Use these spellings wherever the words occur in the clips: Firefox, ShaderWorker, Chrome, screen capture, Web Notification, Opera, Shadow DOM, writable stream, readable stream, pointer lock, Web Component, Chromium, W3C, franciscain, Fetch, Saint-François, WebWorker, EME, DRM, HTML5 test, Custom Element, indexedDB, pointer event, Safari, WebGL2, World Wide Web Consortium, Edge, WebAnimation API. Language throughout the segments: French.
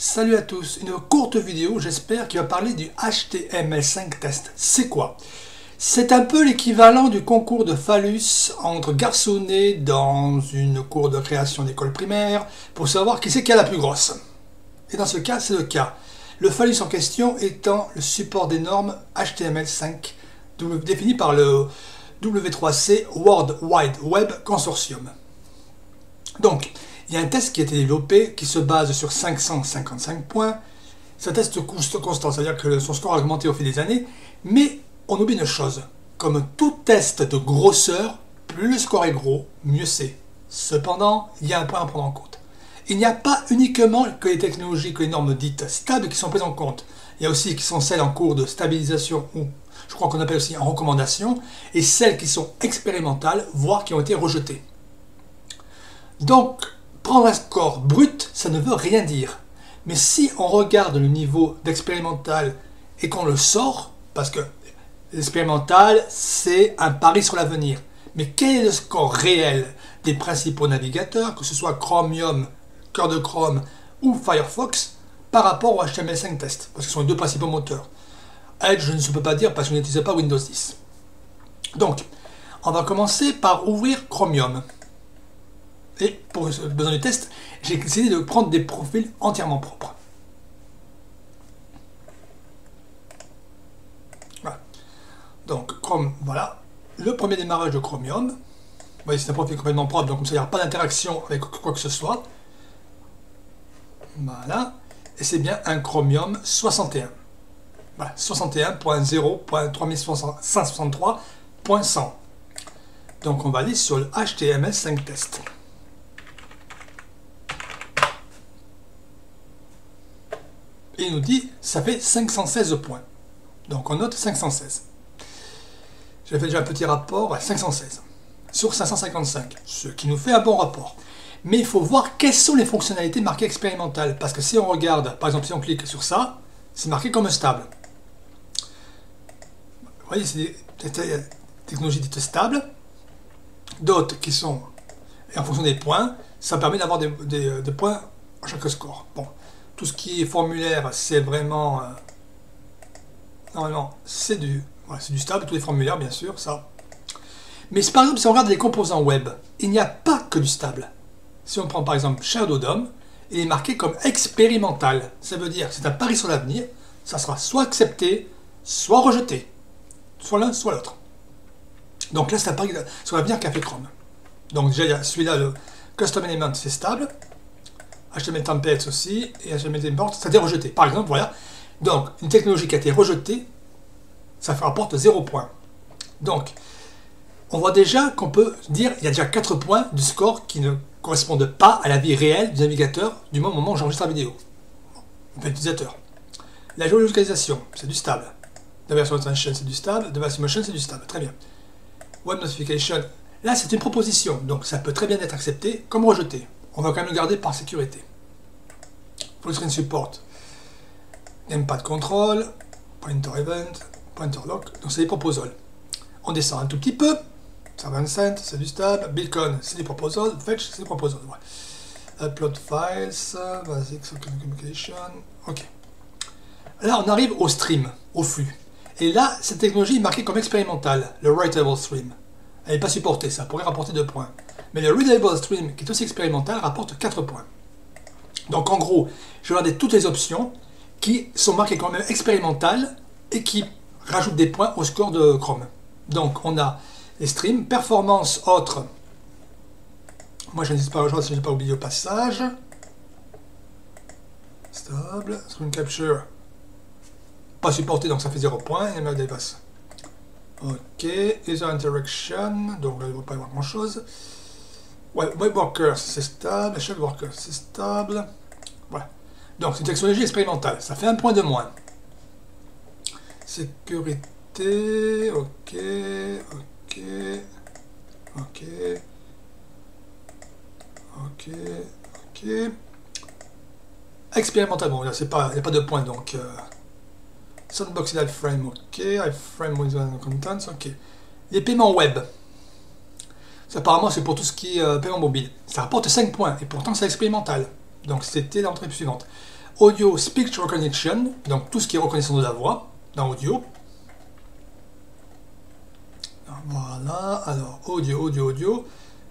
Salut à tous, une courte vidéo j'espère qui va parler du HTML5 test. C'est quoi? C'est un peu l'équivalent du concours de phallus entre garçonnets dans une cour de création d'école primaire pour savoir qui c'est qui a la plus grosse. Et dans ce cas, c'est le cas. Le phallus en question étant le support des normes HTML5 défini par le W3C World Wide Web Consortium. Donc, il y a un test qui a été développé qui se base sur 555 points. C'est un test constant, c'est-à-dire que son score a augmenté au fil des années. Mais on oublie une chose, comme tout test de grosseur, plus le score est gros, mieux c'est. Cependant, il y a un point à prendre en compte. Il n'y a pas uniquement que les technologies, que les normes dites stables qui sont prises en compte. Il y a aussi qui sont celles en cours de stabilisation ou je crois qu'on appelle aussi en recommandation et celles qui sont expérimentales, voire qui ont été rejetées. Donc, prendre un score brut, ça ne veut rien dire. Mais si on regarde le niveau d'expérimental et qu'on le sort, parce que l'expérimental, c'est un pari sur l'avenir. Mais quel est le score réel des principaux navigateurs, que ce soit Chromium, cœur de Chrome ou Firefox, par rapport au HTML5 test? Parce que ce sont les deux principaux moteurs. Edge, je ne peux pas dire parce que je n'utilisais pas Windows 10. Donc, on va commencer par ouvrir Chromium. Et pour le besoin du test, j'ai décidé de prendre des profils entièrement propres. Voilà. Donc, Chrome, voilà. Le premier démarrage de Chromium. Vous voyez, c'est un profil complètement propre, donc comme ça, il n'y aura pas d'interaction avec quoi que ce soit. Voilà. Et c'est bien un Chromium 61. Voilà, 61.0.3563.100. Donc on va aller sur le HTML5 test. Et il nous dit, ça fait 516 points. Donc on note 516. J'ai fait déjà un petit rapport à 516 sur 555, ce qui nous fait un bon rapport. Mais il faut voir quelles sont les fonctionnalités marquées expérimentales. Parce que si on regarde, par exemple, si on clique sur ça, c'est marqué comme stable. Vous voyez, c'est des technologies dites stables, d'autres qui sont, et en fonction des points, ça permet d'avoir des points à chaque score. Bon, tout ce qui est formulaire, c'est vraiment, normalement, c'est du stable, tous les formulaires, bien sûr, ça. Mais par exemple, si on regarde les composants web, il n'y a pas que du stable. Si on prend par exemple Shadow DOM, il est marqué comme expérimental. Ça veut dire, c'est un pari sur l'avenir, ça sera soit accepté, soit rejeté. Soit l'un, soit l'autre. Donc là, c'est un pari sur l'avenir qu'a fait Chrome. Donc déjà, il y a celui-là, le Custom Element, c'est stable. HTML Templates aussi, et HTML Import, ça a été rejeté. Par exemple, voilà. Donc, une technologie qui a été rejetée, ça rapporte 0 points. Donc, on voit déjà qu'on peut dire qu'il y a déjà 4 points du score qui ne correspondent pas à la vie réelle du navigateur du moment où j'enregistre la vidéo. Enfin, utilisateur. La géolocalisation, c'est du stable. Device Attention, c'est du stable. Device Motion, c'est du stable. Très bien. Web Notification. Là, c'est une proposition. Donc, ça peut très bien être accepté comme rejeté. On va quand même le garder par sécurité. Full Screen Support. Gamepad Control. Pointer Event. Pointer Lock. Donc, c'est des proposals. On descend un tout petit peu. 125, c'est du stable. Beacon, c'est des proposals. Fetch, c'est des proposals. Ouais. Upload Files. Basic Communication. OK. Là, on arrive au stream, au flux. Et là, cette technologie est marquée comme expérimentale, le writable stream. Elle n'est pas supportée, ça pourrait rapporter 2 points. Mais le readable stream, qui est aussi expérimental, rapporte 4 points. Donc en gros, je vais regarder toutes les options qui sont marquées quand même expérimentales et qui rajoutent des points au score de Chrome. Donc on a les streams, performance, autre. Moi je n'hésite pas à rejoindre si je n'ai pas oublié au passage. Stable, screen capture. Pas supporté, donc ça fait 0 points, et ML dépasse. Ok, User Interaction, donc là il ne va pas y avoir grand chose. WebWorker, c'est stable, ShaderWorker, c'est stable. Voilà. Donc c'est une technologie expérimentale, ça fait un point de moins. Sécurité, ok. Expérimental, bon, là il n'y a pas de point donc. Sandbox et iframe, ok. Iframe with contents, ok. Les paiements web. Ça, apparemment, c'est pour tout ce qui est paiement mobile. Ça rapporte 5 points, et pourtant, c'est expérimental. Donc, c'était l'entrée suivante. Audio Speech Recognition, donc tout ce qui est reconnaissance de la voix dans audio. Voilà, alors audio.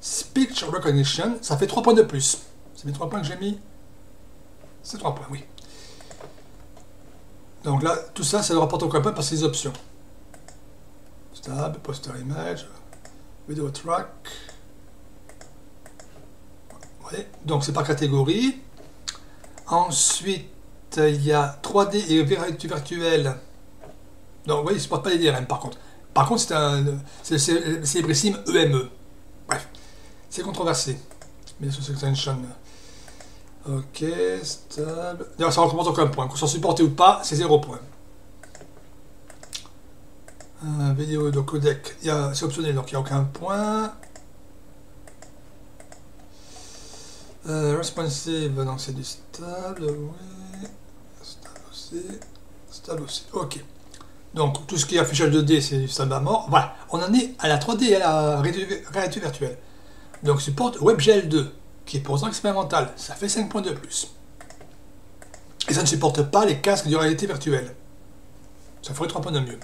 Speech Recognition, ça fait 3 points de plus. C'est mes 3 points que j'ai mis. C'est 3 points, oui. Donc là, tout ça, ça ne rapporte aucun point parce que c'est les options. Stab, poster image, video track. Voilà. Donc c'est par catégorie. Ensuite, il y a 3D et réalité virtuelle. Donc, vous voyez, il ne supporte pas les DRM par contre. Par contre, c'est le célébrissime EME. Bref, c'est controversé. Mais sous extension. Ok, stable. D'ailleurs, ça ne recommande aucun point. Qu'on soit supporté ou pas, c'est 0 point. Vidéo de codec, c'est optionnel, donc il n'y a aucun point. Responsive, donc c'est du stable, oui. Stable aussi, ok. Donc tout ce qui est affichage 2D, c'est du stable à mort. Voilà, on en est à la 3D et à la réalité virtuelle. Donc supporte WebGL2, qui est pourtant expérimental, ça fait 5 points de plus. Et ça ne supporte pas les casques de réalité virtuelle. Ça ferait 3 points de mieux.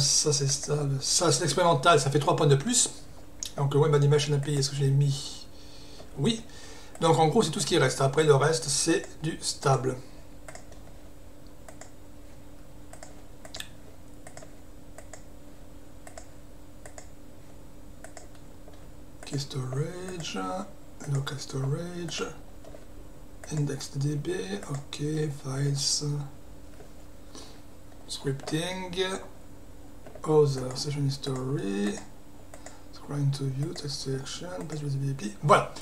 Ça c'est stable, ça c'est expérimental, ça fait 3 points de plus. Donc le WebAnimation API, est-ce que j'ai mis? Oui, donc en gros c'est tout ce qui reste, après le reste c'est du stable. Key storage, local storage, indexedDB, ok, files, scripting, other, session history. To view, text selection, voilà.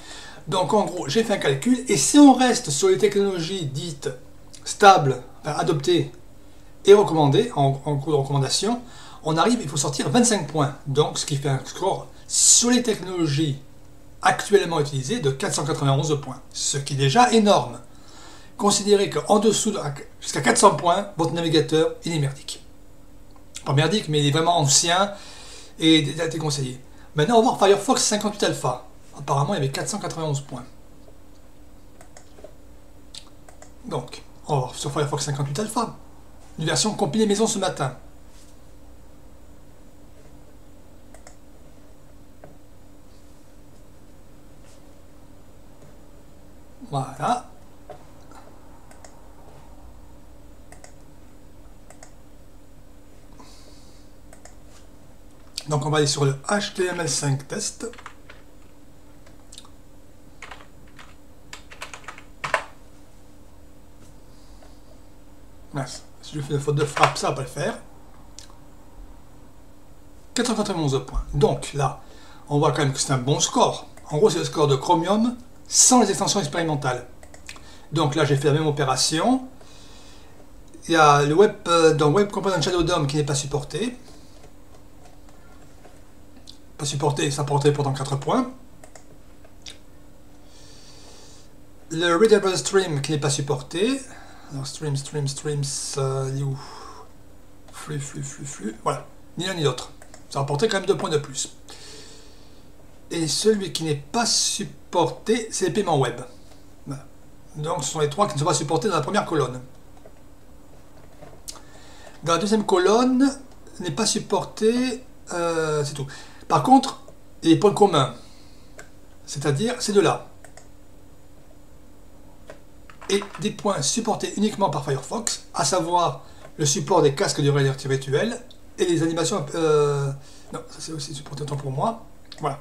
Donc en gros, j'ai fait un calcul et si on reste sur les technologies dites stables, adoptées et recommandées, en cours de recommandation, on arrive, il faut sortir 25 points. Donc ce qui fait un score sur les technologies actuellement utilisées de 491 points, ce qui est déjà énorme. Considérez qu'en dessous, jusqu'à 400 points, votre navigateur, il est merdique. Pas merdique, mais il est vraiment ancien et déconseillé. Maintenant, on va voir Firefox 58 Alpha. Apparemment, il y avait 491 points. Donc, on va voir sur Firefox 58 Alpha. Une version compilée maison ce matin. Voilà. Donc on va aller sur le HTML5 test. Mince, si je fais une faute de frappe, ça va pas le faire. 491 points. Donc là, on voit quand même que c'est un bon score. En gros, c'est le score de Chromium sans les extensions expérimentales. Donc là, j'ai fait la même opération. Il y a le web, dans Web Component Shadow DOM qui n'est pas supporté. Supporté, ça portait pourtant 4 points. Le readable stream qui n'est pas supporté. Alors stream, you. Flux. Voilà, ni l'un ni l'autre. Ça apportait quand même 2 points de plus. Et celui qui n'est pas supporté, c'est les paiements web. Voilà. Donc ce sont les 3 qui ne sont pas supportés dans la première colonne. Dans la deuxième colonne, n'est pas supporté, c'est tout. Par contre, les points communs, c'est-à-dire ces deux-là, et des points supportés uniquement par Firefox, à savoir le support des casques de réalité virtuelle et les animations... non, ça c'est aussi supporté autant pour moi. Voilà.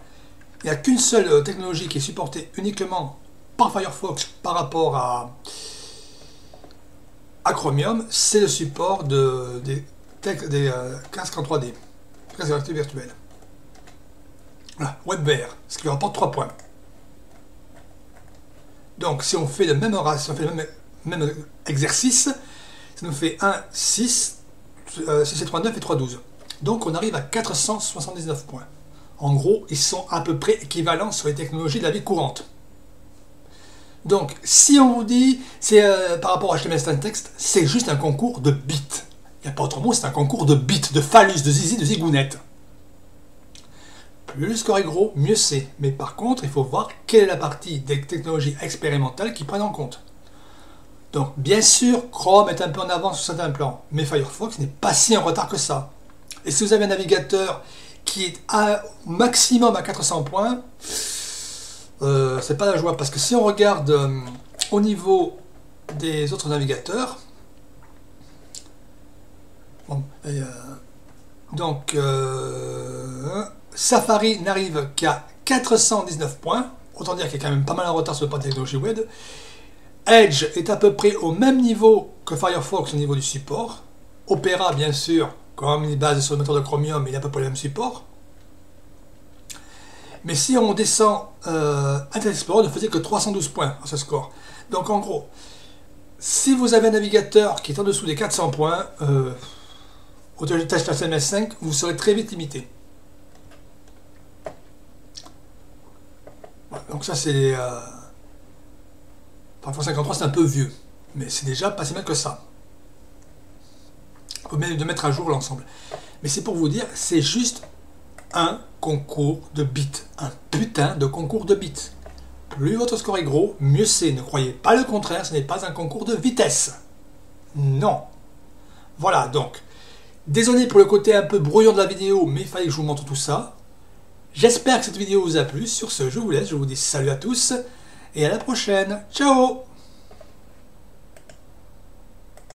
Il n'y a qu'une seule technologie qui est supportée uniquement par Firefox par rapport à Chromium, c'est le support des casques en 3D, casques de réalité virtuelle. Voilà, WebWorker, ce qui lui rapporte 3 points. Donc si on fait le même, exercice, ça nous fait 1, 6, 6 et 3, 9 et 3, 12. Donc on arrive à 479 points. En gros, ils sont à peu près équivalents sur les technologies de la vie courante. Donc si on vous dit, c'est par rapport à HTML5 Text, c'est juste un concours de bits. Il n'y a pas autre mot, c'est un concours de bits, de phallus, de zizi, de zigounette. Plus le score est gros, mieux c'est. Mais par contre, il faut voir quelle est la partie des technologies expérimentales qui prennent en compte. Donc bien sûr, Chrome est un peu en avance sur certains plans, mais Firefox n'est pas si en retard que ça. Et si vous avez un navigateur qui est au maximum à 400 points, c'est pas la joie, parce que si on regarde au niveau des autres navigateurs, bon, et, Safari n'arrive qu'à 419 points, autant dire qu'il est quand même pas mal en retard sur le plan de technologie web. Edge est à peu près au même niveau que Firefox au niveau du support. Opera, bien sûr, comme il est basé sur le moteur de Chromium, il a à peu près le même support. Mais si on descend, Internet Explorer ne faisait que 312 points à ce score. Donc en gros, si vous avez un navigateur qui est en dessous des 400 points, au test HTML5, vous serez très vite limité. Voilà, donc ça c'est... Parfois 53 c'est un peu vieux, mais c'est déjà pas si mal que ça. Il faut même de mettre à jour l'ensemble. Mais c'est pour vous dire, c'est juste un concours de bits. Un putain de concours de bits. Plus votre score est gros, mieux c'est. Ne croyez pas le contraire, ce n'est pas un concours de vitesse. Non. Voilà, donc, désolé pour le côté un peu brouillon de la vidéo, mais il fallait que je vous montre tout ça. J'espère que cette vidéo vous a plu. Sur ce, je vous laisse, je vous dis salut à tous. Et à la prochaine. Ciao!